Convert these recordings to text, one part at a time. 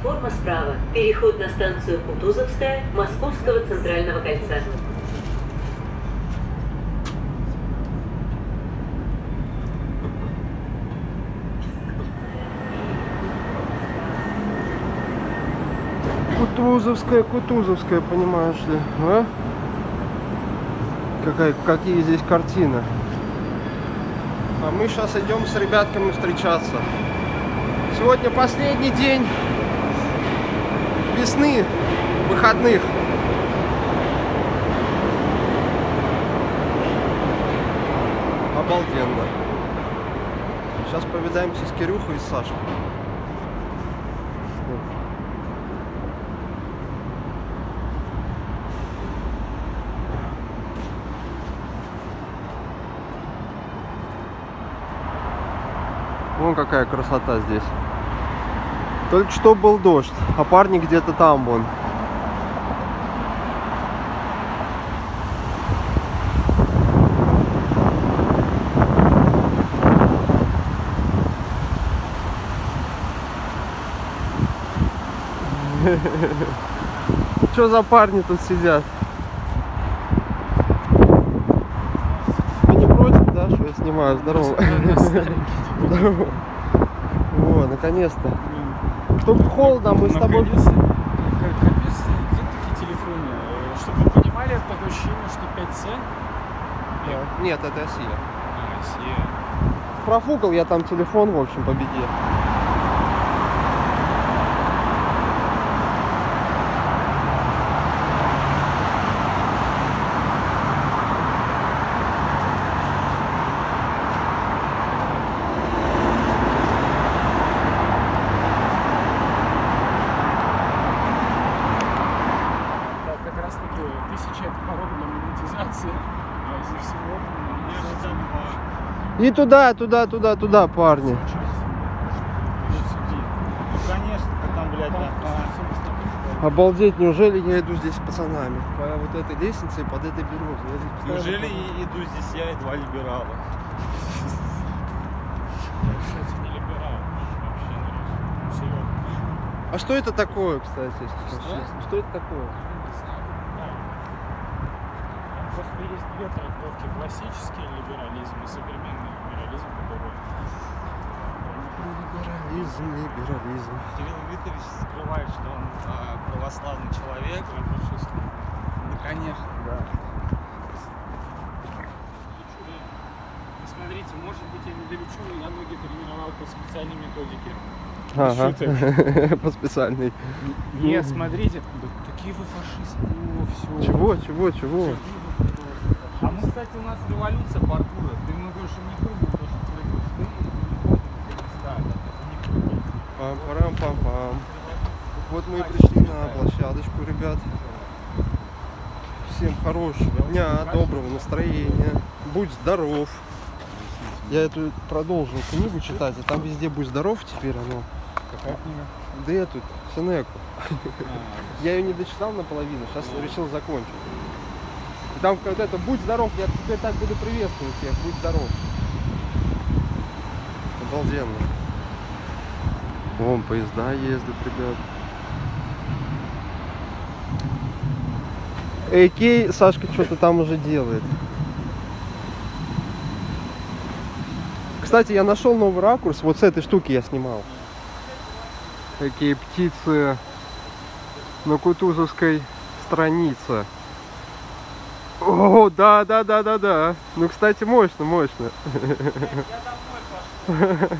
Платформа справа. Переход на станцию Кутузовская Московского Центрального Кольца. Кутузовская, Кутузовская, понимаешь ли, а? Какие здесь картины. А мы сейчас идем с ребятками встречаться. Сегодня последний день весны, выходных. Обалденно. Сейчас повидаемся с Кирюхой и Сашкой. Вон какая красота здесь. Только что был дождь, а парни где-то там вон. Что за парни тут сидят? Ты не против, да, что я снимаю? Здорово. Здорово. О, наконец-то. Чтобы холодно, мы с тобой... Капец, где такие телефоны? Чтобы вы понимали, это такое ощущение, что 5C? Нет, это Россия. Профукал я там телефон, в общем, по беде. И туда, парни. Конечно, там, блядь, да. Обалдеть, неужели я иду здесь с пацанами? По вот этой лестнице и под этой березой. Неужели я иду здесь, я и два либерала? Я, кстати, не либерал, вообще, серьезно. А что это такое, кстати? Что это такое? Просто есть две трактовки: классический либерализм и современный либерализм. Либерализм. Кирилл Викторович скрывает, что он православный человек. Да, конечно, да. Смотрите, может быть, я не долечу, но я ноги тренировал по специальной методике. Ага. По специальной. Нет, смотрите, такие вы фашисты. О, все. Чего? А мы, кстати, у нас революция паркура. Ты многое что не прыгнул, потому что ты не пам-парам-пам-пам. Вот мы и пришли на площадочку, ребят. Всем хорошего дня, доброго настроения. Будь здоров. Я эту продолжил книгу читать, а там везде «Будь здоров» теперь оно. Какая книга? Да эту, Сенеку. Я ее не дочитал наполовину, сейчас решил закончить. И там когда это «Будь здоров», я теперь так буду приветствовать всех, будь здоров. Обалденно. Вон поезда ездят, ребят. Эй, Сашка что-то там уже делает. Кстати, я нашел новый ракурс, вот с этой штуки я снимал. Такие птицы на Кутузовской странице. О, да. Ну, кстати, мощно. Я домой пошел.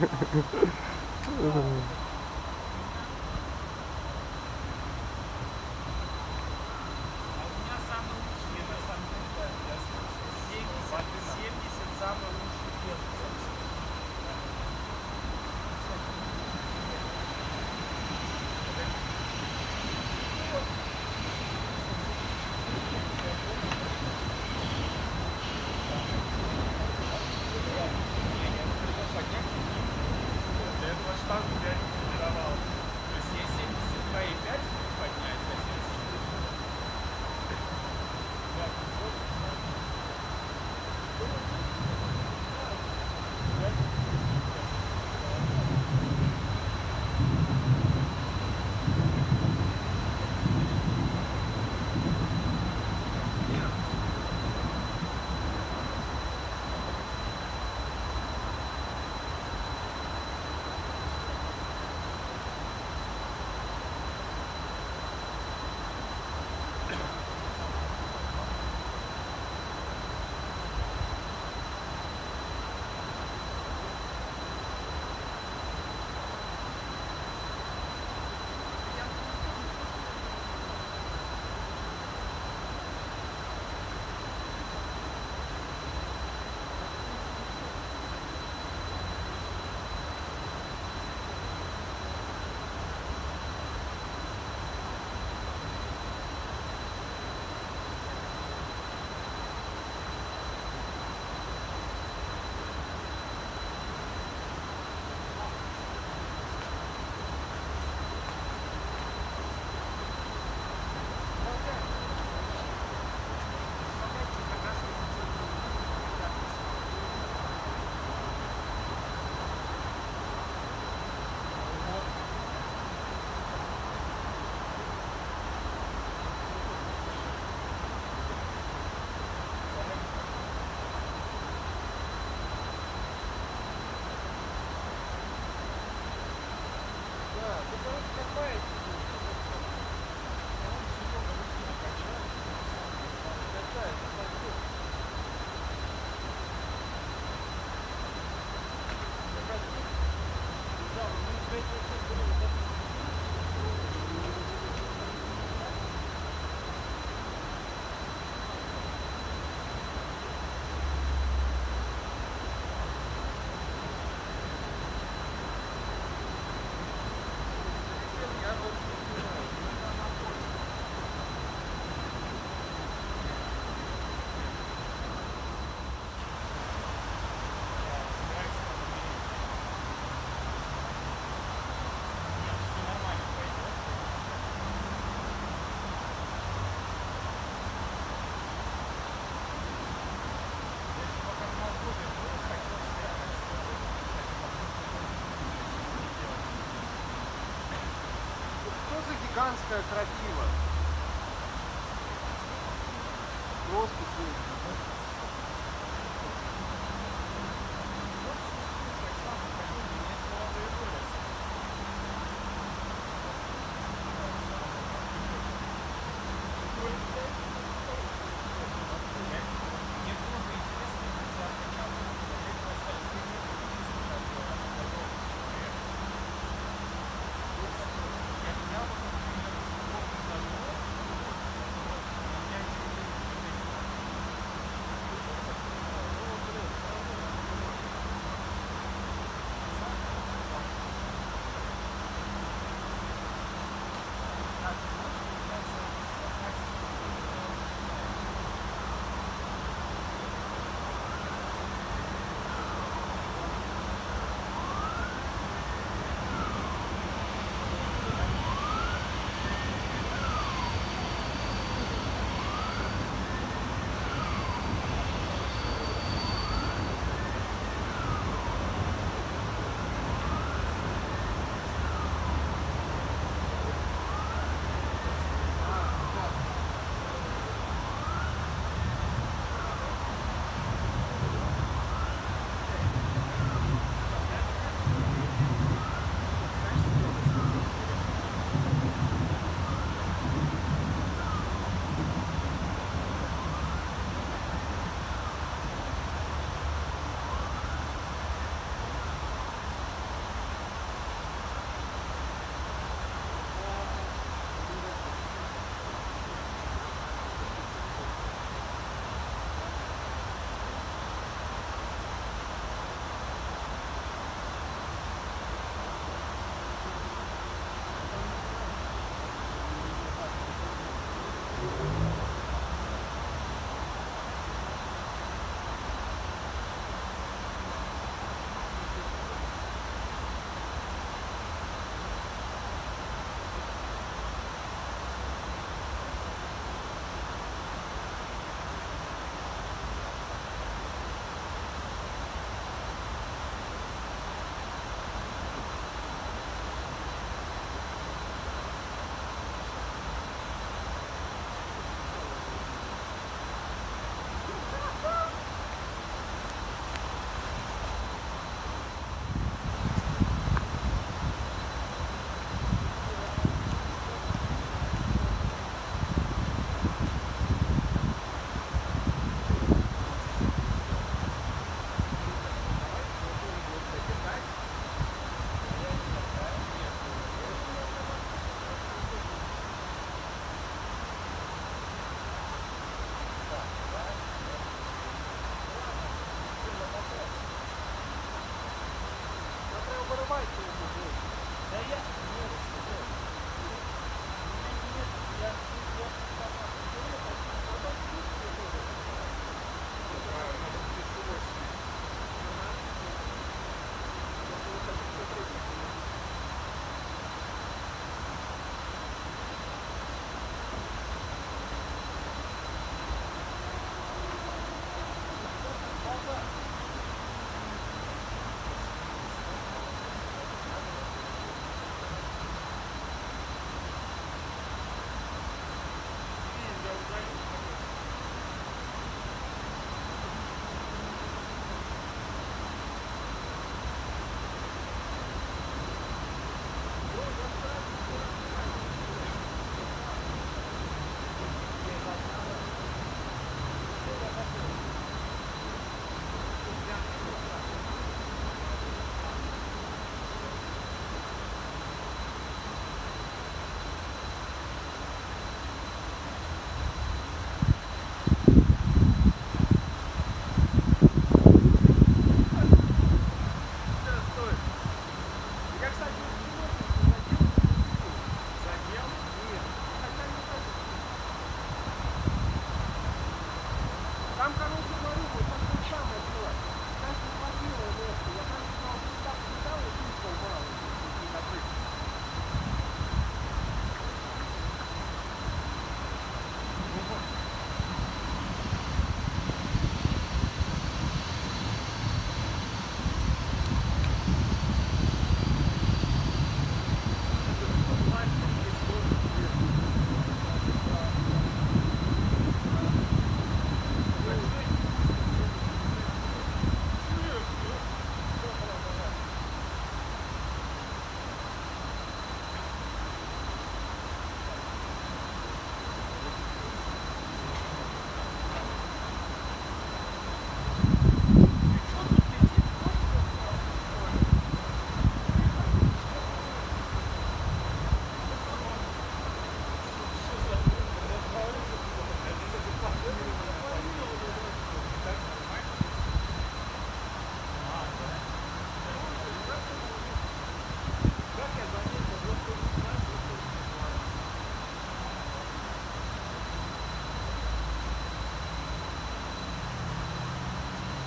Гигантская крапива. Просто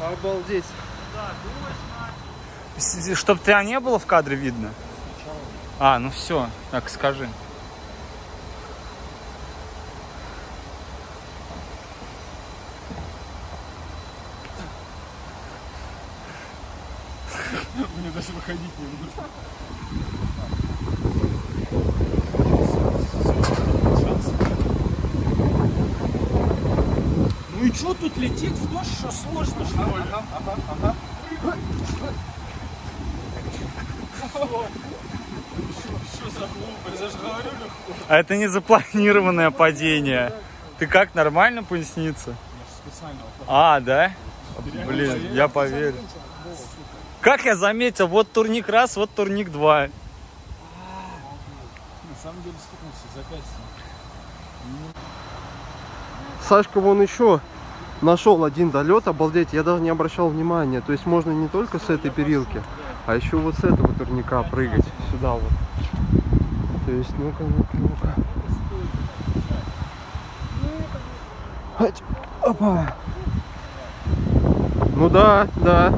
Обалдеть. Чтоб тебя не было в кадре видно. А, ну все, так скажи. Мне даже выходить не нужно. Ну и что тут летит в дождь, что сложно, что ли? Ага. Что за глупость? Я же говорю легко. А это не запланированное падение. Ты как, нормально поясница? А, да? Блин, я поверю. Как я заметил, вот турник раз, вот турник два. На самом деле стукнулся запястьем. Сашка вон еще нашел один долет, обалдеть, я даже не обращал внимания. То есть можно не только с этой перилки, а еще вот с этого турника прыгать сюда вот. То есть, ну-ка. Опа. Ну да, да.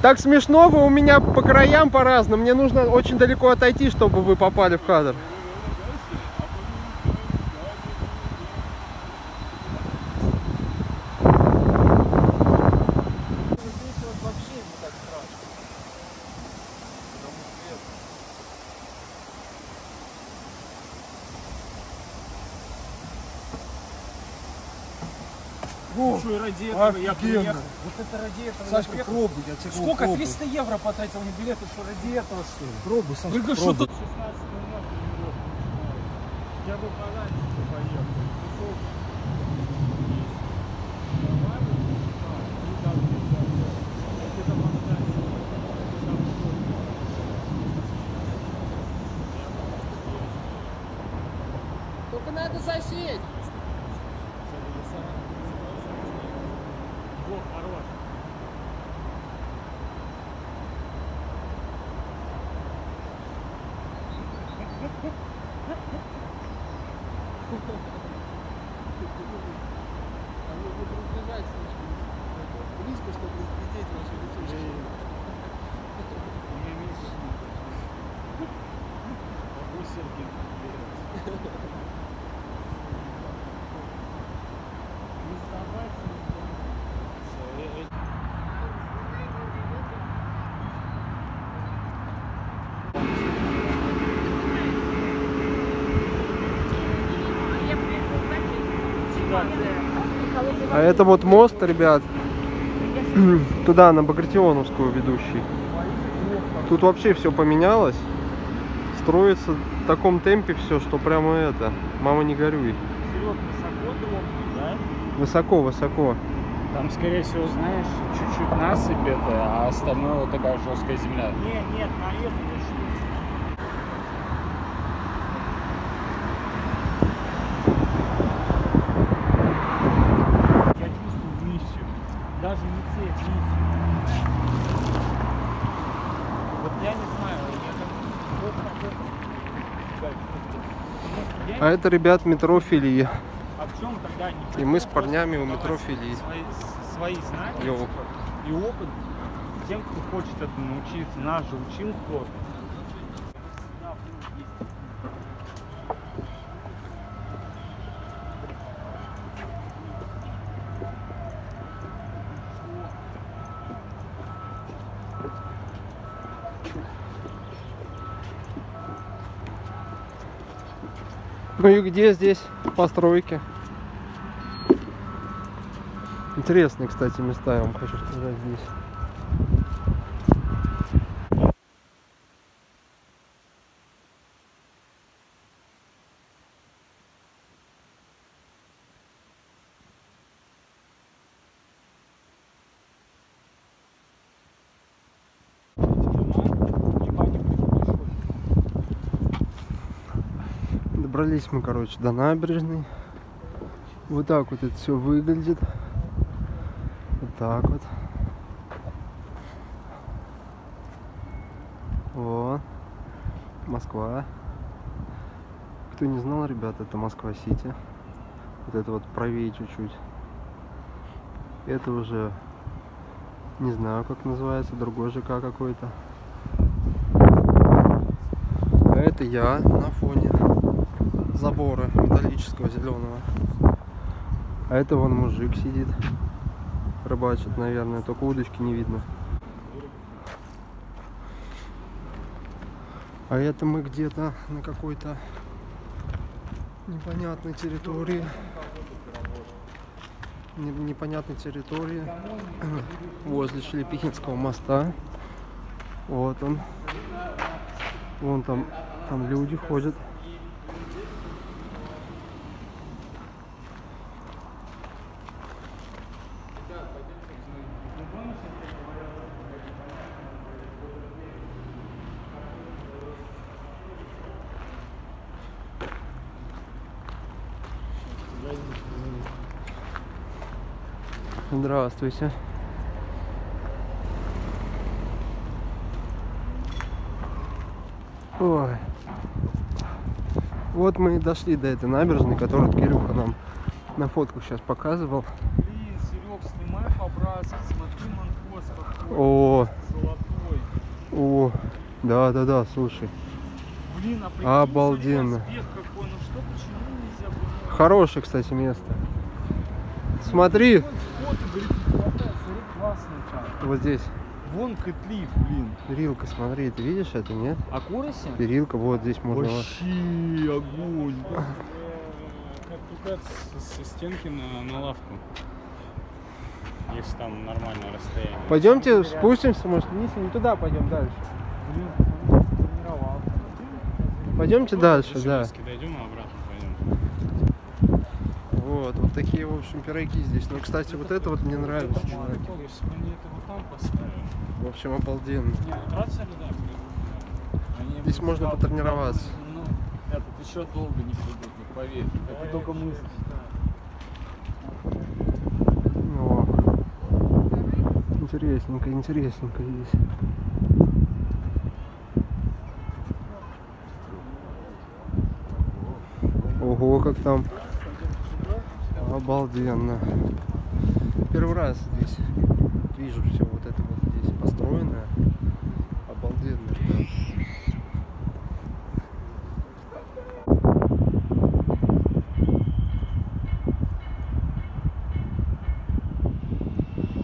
Так смешно, вы у меня по краям по-разному. Мне нужно очень далеко отойти, чтобы вы попали в кадр. Ради этого я приехал. Вот это ради этого. Сашка, я пробуй, я тебе говорю. Сколько? 300 евро потратил на билеты, что ради этого, что ли? Пробуй, Сашка, пробуй. Что тут? 16 минут. Я бы пораньше поехал. Только надо засеять. А это вот мост, ребят, туда, на Багратионовскую ведущий. Тут вообще все поменялось. Строится в таком темпе все, что прямо это. Мама, не горюй. Серёг, высоко дом, да? Высоко, высоко. Там, скорее всего, знаешь, чуть-чуть насыпь это, а остальное вот такая жесткая земля. Нет, нет, наехали. А это, ребят, метро Филии. И мы с парнями у метро Филии. Свои знания и опыт тем, кто хочет этому научиться. Нас же учил кто-то. Ну и где здесь постройки? Интересные, кстати, места, я вам хочу сказать здесь. Добрались мы, короче, до набережной. Вот так вот это все выглядит. Вот так вот. Во. Москва. Кто не знал, ребят, это Москва-Сити. Вот это вот правее чуть-чуть. Это уже не знаю, как называется, другой ЖК какой-то. А это я на фоне забора металлического зеленого. А это вон мужик сидит, рыбачит, наверное, только удочки не видно. А это мы где-то на какой-то непонятной территории. Непонятной территории возле Шелепихинского моста. Вот он. Вон там люди ходят. Здравствуйте. Ой. Вот мы и дошли до этой набережной, которую Кирюха нам на фотку сейчас показывал. Блин, Серёг, снимай по образу, смотри, монкос какой. О, золотой. О, да-да-да, слушай. Блин, а прикинь, обалденно. Респект какой, ну что, почему нельзя было? Хорошее, кстати, место. Смотри. Вот здесь. Вон котлив, блин. Перилка, смотри, ты видишь это, нет? А курица? Перилка, вот здесь можно. Вообще огонь. Как только со стенки на лавку. Если там нормальное расстояние. Пойдемте спустимся, может, вниз, не туда пойдем дальше. Блин, тренировал. Пойдемте дальше, да. Дойдем и обратно пойдем. Вот, вот такие, в общем, пироги здесь. Ну, кстати, вот это вот мне нравится. В общем, обалденно. Здесь можно потренироваться. Это еще долго не придут, не поверь. Это только мысли. Интересненько, интересненько здесь. Ого, как там. Обалденно. Первый раз здесь вижу все вот это вот здесь построенное. Обалденно, ребят.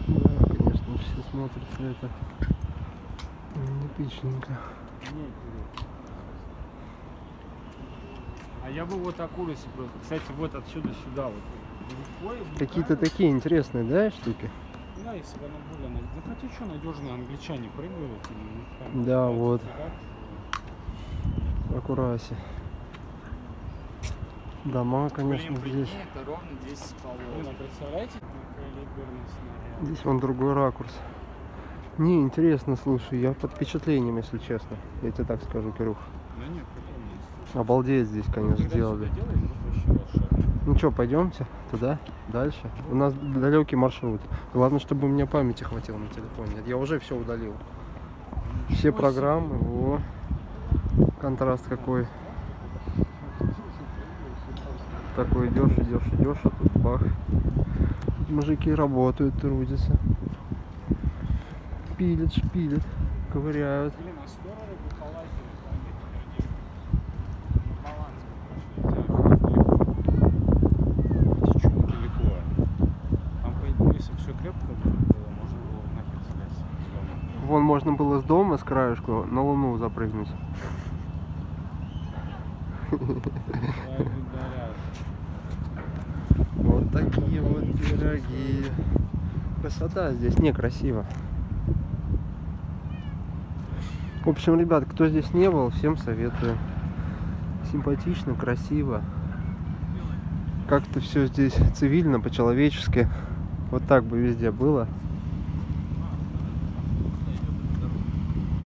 Да, конечно, все смотрят на это эпичненько. А я бы вот окунулся просто. Кстати, вот отсюда сюда вот. Какие-то такие интересные, да, штуки? Да, если бы она была... Да хотя что, надежные англичане прыгают. Да, вот. Аккуратнее. Дома, конечно, здесь. Это ровно 10,5. Представляете? Здесь вон другой ракурс. Не, интересно, слушай, я под впечатлением, если честно. Я тебе так скажу, Кирюх. Да нет, потом. Обалдеть здесь, конечно, сделали. Ну что, пойдемте туда, дальше. У нас далекий маршрут. Главное, чтобы у меня памяти хватило на телефоне. Я уже все удалил. Все программы. О, контраст какой. Такой идешь, идешь, идешь, а тут бах. Тут мужики работают, трудятся. Пилят, шпилят, ковыряют. Вон можно было с дома, с краешку, на луну запрыгнуть. Вот такие вот пироги. Красота здесь, не красиво. В общем, ребят, кто здесь не был, всем советую. Симпатично, красиво. Как-то все здесь цивильно, по-человечески. Вот так бы везде было.